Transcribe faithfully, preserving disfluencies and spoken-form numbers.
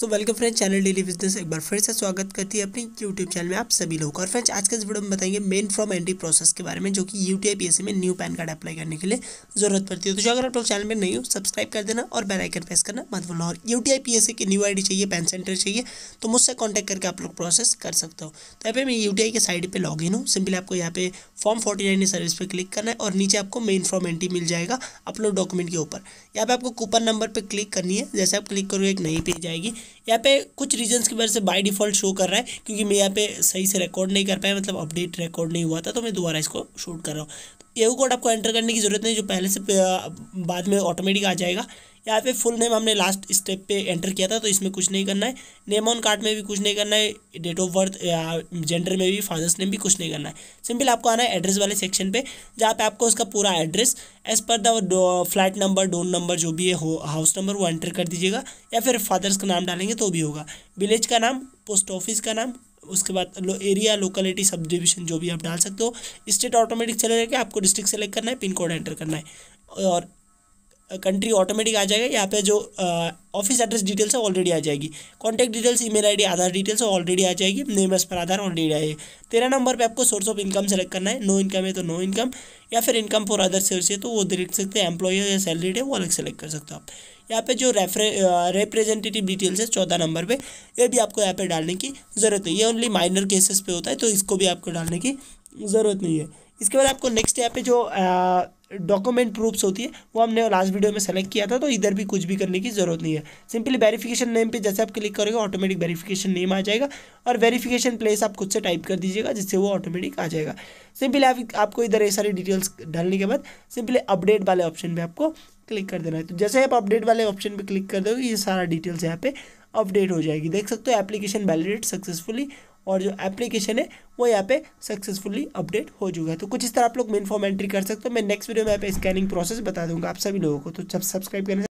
सो welcome friends, channel daily business एक बार फिर से स्वागत करती है अपनी यूट्यूब चैनल में आप सभी लोगों का। और फ्रेंड्स, आज के इस वीडियो में बताएंगे मेन फॉर्म एंट्री प्रोसेस के बारे में, जो कि यूटीआईपीएसए में न्यू पैन कार्ड अप्लाई करने के लिए जरूरत पड़ती है। तो जो अगर आप लोग चैनल में नहीं हो, सब्सक्राइब कर देना और बेल आइकन प्रेस करना मत भूलना। और यूटीआईपीएसए की न्यू आईडी चाहिए, पैन सेंटर चाहिए, तो मुझसे कॉन्टैक्ट करके आप लोग प्रोसेस कर सकते हो। तो यहाँ पे मैं यूटीआई के साइड पर लॉग इन हूँ। सिंपली आपको यहाँ पे फॉर्म फोर्टी नाइन सर्विस पर क्लिक करना है और नीचे आपको मेन फॉर्म एंट्री मिल जाएगा अपलोड डॉक्यूमेंट के ऊपर। यहाँ पे आपको कूपन नंबर पर क्लिक करनी है। जैसे आप क्लिक करोगे एक नई पेज आएगी। यहाँ पे कुछ रीजंस की वजह से बाय डिफ़ॉल्ट शो कर रहा है, क्योंकि मैं यहाँ पे सही से रिकॉर्ड नहीं कर पाया, मतलब अपडेट रिकॉर्ड नहीं हुआ था, तो मैं दोबारा इसको शूट कर रहा हूँ। यू कोड आपको एंटर करने की ज़रूरत नहीं, जो पहले से बाद में ऑटोमेटिक आ जाएगा। यहाँ पे फुल नेम हमने लास्ट स्टेप पे एंटर किया था, तो इसमें कुछ नहीं करना है। नेम ऑन कार्ड में भी कुछ नहीं करना है, डेट ऑफ बर्थ या जेंडर में भी, फादर्स नेम भी कुछ नहीं करना है। सिंपल आपको आना है एड्रेस वाले सेक्शन पे, जहाँ पे आपको उसका पूरा address as per the flat number, door number, जो भी है हाउस नंबर, वो एंटर कर दीजिएगा। या फिर फादर्स का नाम डालेंगे तो भी होगा, विलेज का नाम, पोस्ट ऑफिस का नाम, उसके बाद लो, एरिया, लोकेलिटी, सब डिविजन जो भी आप डाल सकते हो। स्टेट ऑटोमेटिक चले जाएगा, आपको डिस्ट्रिक्ट सेलेक्ट करना है, पिन कोड एंटर करना है और कंट्री ऑटोमेटिक आ जाएगा। यहाँ पे जो ऑफिस एड्रेस डिटेल्स है ऑलरेडी आ जाएगी, contact details, email ID, Aadhaar details already आ जाएगी, नेम एज पर आधार ऑलरेडी आएगी। तेरह नंबर पे आपको सोर्स ऑफ इनकम सेलेक्ट करना है, नो इनकम है तो नो इनकम, या फिर इनकम फॉर अदर सोर्स है तो वो देख सकते हैं, एम्प्लॉय है या सैलरीड है वो अलग सेलेक्ट कर सकते हो आप। यहाँ पे जो रेफरे रिप्रेजेंटेटिव डिटेल्स है चौदह नंबर पे, ये भी आपको यहाँ पे डालने की ज़रूरत नहीं है। ओनली माइनर केसेस पे होता है, तो इसको भी आपको डालने की ज़रूरत नहीं है। इसके बाद आपको नेक्स्ट यहाँ पे जो डॉक्यूमेंट प्रूफ्स होती है, वो हमने लास्ट वीडियो में सेलेक्ट किया था, तो इधर भी कुछ भी करने की ज़रूरत नहीं है। सिंपली वेरिफिकेशन नेम पे जैसे आप क्लिक करोगे ऑटोमेटिक वेरिफिकेशन नेम आ जाएगा और वेरिफिकेशन प्लेस आप खुद से टाइप कर दीजिएगा, जिससे वो ऑटोमेटिक आ जाएगा। सिंपली आप, आपको इधर ये सारी डिटेल्स डालने के बाद सिंपली अपडेट वाले ऑप्शन पर आपको क्लिक कर देना है। तो जैसे आप अपडेट वाले ऑप्शन पर क्लिक कर दोगे, ये सारा डिटेल्स यहाँ पे अपडेट हो जाएगी। देख सकते हो एप्लीकेशन वैलिडेट सक्सेसफुली, और जो एप्लीकेशन है वो यहाँ पे सक्सेसफुली अपडेट हो चुका है। तो कुछ इस तरह आप लोग मेन फॉर्म एंट्री कर सकते हो। मैं नेक्स्ट वीडियो में यहाँ पे स्कैनिंग प्रोसेस बता दूंगा आप सभी लोगों को, तो जब सब्सक्राइब करना।